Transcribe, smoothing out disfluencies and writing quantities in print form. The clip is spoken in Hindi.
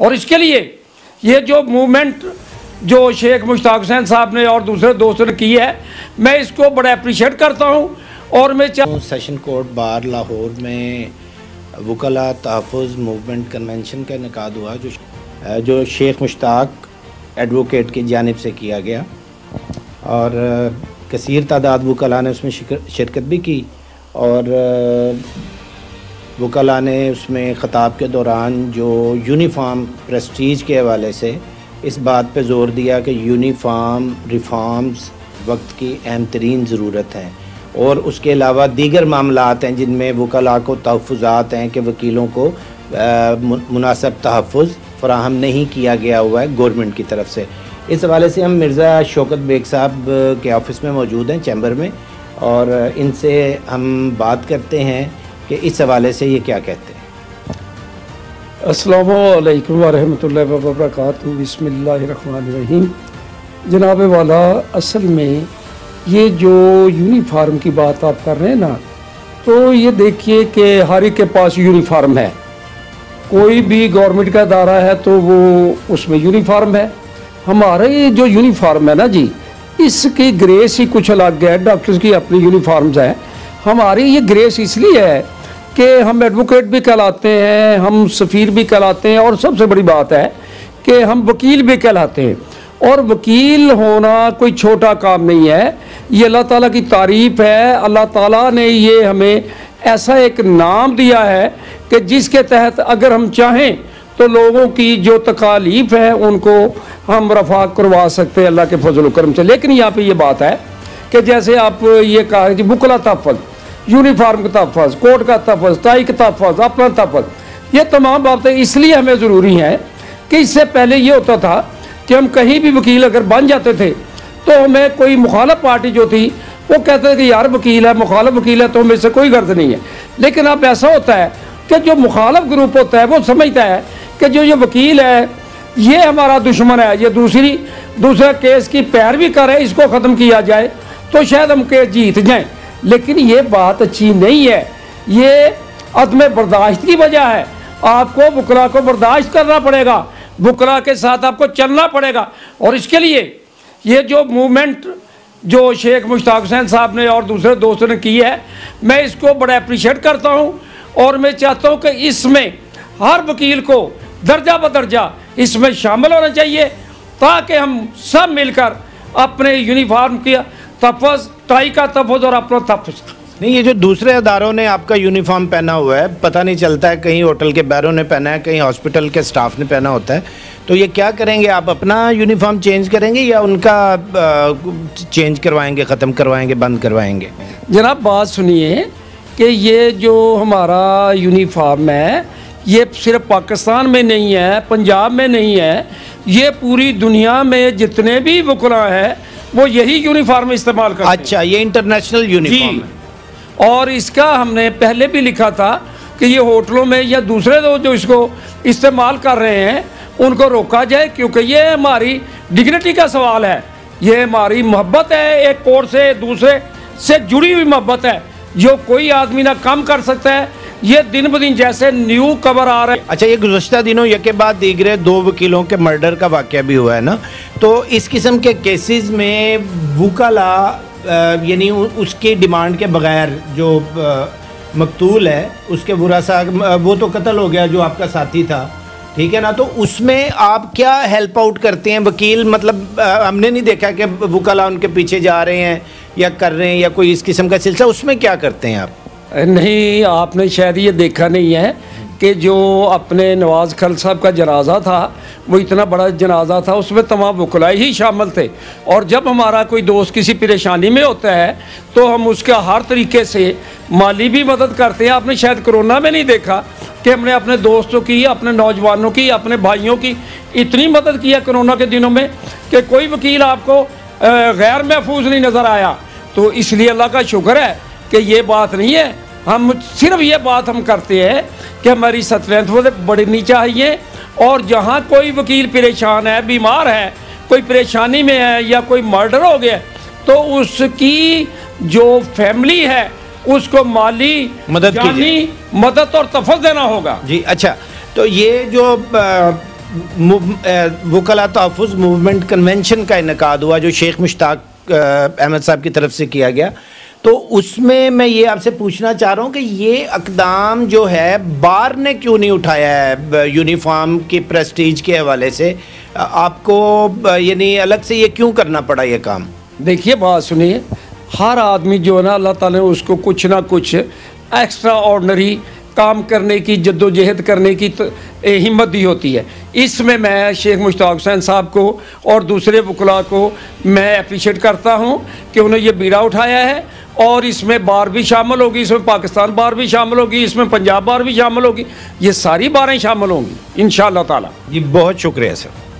और इसके लिए ये जो मूवमेंट जो शेख मुश्ताक हुसैन साहब ने और दूसरे दोस्तों ने की है, मैं इसको बड़ा अप्रिशिएट करता हूँ। और मैं सेशन कोर्ट बार लाहौर में वकला तहफ़्फ़ुज़ मूवमेंट कन्वेंशन का इनेकाद हुआ जो शेख मुश्ताक एडवोकेट की जानिब से किया गया और कसीर तादाद वकला ने उसमें शिरकत भी की और वकला ने उसमें ख़िताब के दौरान जो यूनिफार्म प्रेस्टीज के हवाले से इस बात पे ज़ोर दिया कि यूनिफार्म रिफॉर्म्स वक्त की अहम तरीन ज़रूरत है और उसके अलावा दीगर मामलात हैं जिनमें वकला को तहफ़ुज़ात हैं कि वकीलों को मुनासिब तहफ़ुज़ फ़राहम नहीं किया गया हुआ है गवर्नमेंट की तरफ से। इस हवाले से हम मिर्ज़ा शोकत बेग साहब के ऑफ़िस में मौजूद हैं, चैम्बर में, और इनसे हम बात करते हैं कि इस हवाले से ये क्या कहते हैं। अस्सलामु अलैकुम वरहमतुल्लाहि वबरकातुहू। बिस्मिल्लाहिर्रहमानिर्रहीम। जनाब वाला, असल में ये जो यूनिफार्म की बात आप कर रहे हैं ना, तो ये देखिए कि हर एक के पास यूनिफार्म है। कोई भी गवर्नमेंट का अदारा है तो वो उसमें यूनिफार्म है। हमारा ये जो यूनिफार्म है ना जी, इसकी ग्रेस ही कुछ अलग है। डॉक्टर्स की अपनी यूनिफार्म्स हैं, हमारी ये ग्रेस इसलिए है कि हम एडवोकेट भी कहलाते हैं, हम सफ़ीर भी कहलाते हैं और सबसे बड़ी बात है कि हम वकील भी कहलाते हैं। और वकील होना कोई छोटा काम नहीं है, ये अल्लाह ताला की तारीफ़ है। अल्लाह ताला ने ये हमें ऐसा एक नाम दिया है कि जिसके तहत अगर हम चाहें तो लोगों की जो तकालीफ है उनको हम रफ़ा करवा सकते हैं अल्लाह के फजल करम से। लेकिन यहाँ पे ये बात है कि जैसे आप ये कहा जी, वकला तहफ़्फ़ुज़, यूनिफार्म का तहफ़्फ़ुज़, कोर्ट का तहफ़्फ़ुज़, टाई का तहफ़्फ़ुज़, अपना तहफ़्फ़ुज़, ये तमाम बातें इसलिए हमें ज़रूरी हैं कि इससे पहले ये होता था कि हम कहीं भी वकील अगर बन जाते थे तो हमें कोई मुखालफ पार्टी जो थी वो कहते थे कि यार वकील है, मुखालफ वकील है, तो हमें इससे कोई गर्ज नहीं है। लेकिन अब ऐसा होता है कि जो मुखालफ ग्रुप होता है वो समझता है कि जो ये वकील है ये हमारा दुश्मन है, ये दूसरा केस की पैरवी कर रहा है, इसको ख़त्म किया जाए तो शायद हम केस जीत जाएं। लेकिन ये बात अच्छी नहीं है, ये अदम बर्दाश्त की वजह है। आपको वकला को बर्दाश्त करना पड़ेगा, वकला के साथ आपको चलना पड़ेगा। और इसके लिए ये जो मूवमेंट जो शेख मुश्ताक हुसैन साहब ने और दूसरे दोस्तों ने की है, मैं इसको बड़ा अप्रिशिएट करता हूँ। और मैं चाहता हूँ कि इसमें हर वकील को दर्जा बदर्जा इसमें शामिल होना चाहिए ताकि हम सब मिलकर अपने यूनिफार्म की तहफ़्फ़ुज़, टाई का तहफ़्फ़ुज़ और अपना तहफ़्फ़ुज़। नहीं, ये जो दूसरे अदारों ने आपका यूनिफार्म पहना हुआ है, पता नहीं चलता है कहीं होटल के बैरों ने पहना है, कहीं हॉस्पिटल के स्टाफ ने पहना होता है, तो ये क्या करेंगे आप? अपना यूनिफार्म चेंज करेंगे या उनका चेंज करवाएंगे, ख़त्म करवाएंगे, बंद करवाएंगे? जनाब बात सुनिए कि ये जो हमारा यूनिफार्म है ये सिर्फ पाकिस्तान में नहीं है, पंजाब में नहीं है, ये पूरी दुनिया में जितने भी वकला हैं वो यही यूनिफार्म इस्तेमाल करते हैं। अच्छा, ये इंटरनेशनल यूनिफार्म है। और इसका हमने पहले भी लिखा था कि ये होटलों में या दूसरे लोग जो इसको इस्तेमाल कर रहे हैं उनको रोका जाए, क्योंकि ये हमारी डिग्निटी का सवाल है, ये हमारी मोहब्बत है, एक कोर्ट से दूसरे से जुड़ी हुई मोहब्बत है जो कोई आदमी ना कम कर सकता है। ये दिन ब दिन जैसे न्यू खबर आ रहा है। अच्छा, ये गुज़श्ता दिनों यके बाद दीगरे दो वकीलों के मर्डर का वाक़या भी हुआ है ना, तो इस किस्म के केसेस में वकला यानी उसकी डिमांड के बगैर जो मकतूल है उसके बुरा सा वो तो कत्ल हो गया जो आपका साथी था, ठीक है ना, तो उसमें आप क्या हेल्प आउट करते हैं वकील? मतलब हमने नहीं देखा कि वकला उनके पीछे जा रहे हैं या कर रहे हैं या कोई इस किस्म का सिलसिला, उसमें क्या करते हैं आप? नहीं, आपने शायद ये देखा नहीं है कि जो अपने नवाज़ खल साहब का जनाजा था वो इतना बड़ा जनाजा था, उसमें तमाम वकला ही शामिल थे। और जब हमारा कोई दोस्त किसी परेशानी में होता है तो हम उसका हर तरीके से माली भी मदद करते हैं। आपने शायद कोरोना में नहीं देखा कि हमने अपने दोस्तों की, अपने नौजवानों की, अपने भाइयों की इतनी मदद की है कोरोना के दिनों में कि कोई वकील आपको गैर महफूज नहीं नज़र आया। तो इसलिए अल्लाह का शुक्र है कि ये बात नहीं है। हम सिर्फ ये बात हम करते हैं कि हमारी स्ट्रेंथ बढ़नी चाहिए और जहाँ कोई वकील परेशान है, बीमार है, कोई परेशानी में है या कोई मर्डर हो गया तो उसकी जो फैमिली है उसको माली मदद और तहफ़्फ़ुज़ देना होगा जी। अच्छा, तो ये जो वकला तहफ़्फ़ुज़ मूवमेंट कन्वेंशन का इनकाद हुआ जो शेख मुश्ताक अहमद साहब की तरफ से किया गया। तो उसमें मैं ये आपसे पूछना चाह रहा हूँ कि ये अक़दाम जो है बार ने क्यों नहीं उठाया है यूनिफॉर्म के प्रेस्टीज के हवाले से, आपको यानी अलग से ये क्यों करना पड़ा ये काम? देखिए बात सुनिए, हर आदमी जो है ना अल्लाह ताला ने उसको कुछ ना कुछ एक्स्ट्रा ऑर्डनरी काम करने की जद्दोजहद करने की हिम्मत दी होती है। इसमें मैं शेख मुश्ताक हुसैन साहब को और दूसरे वकला को मैं अप्रिशिएट करता हूं कि उन्होंने ये बीड़ा उठाया है और इसमें बार भी शामिल होगी, इसमें पाकिस्तान बार भी शामिल होगी, इसमें पंजाब बार भी शामिल होगी, ये सारी बारें शामिल होंगी इंशाअल्लाह ताला। जी बहुत शुक्रिया सर।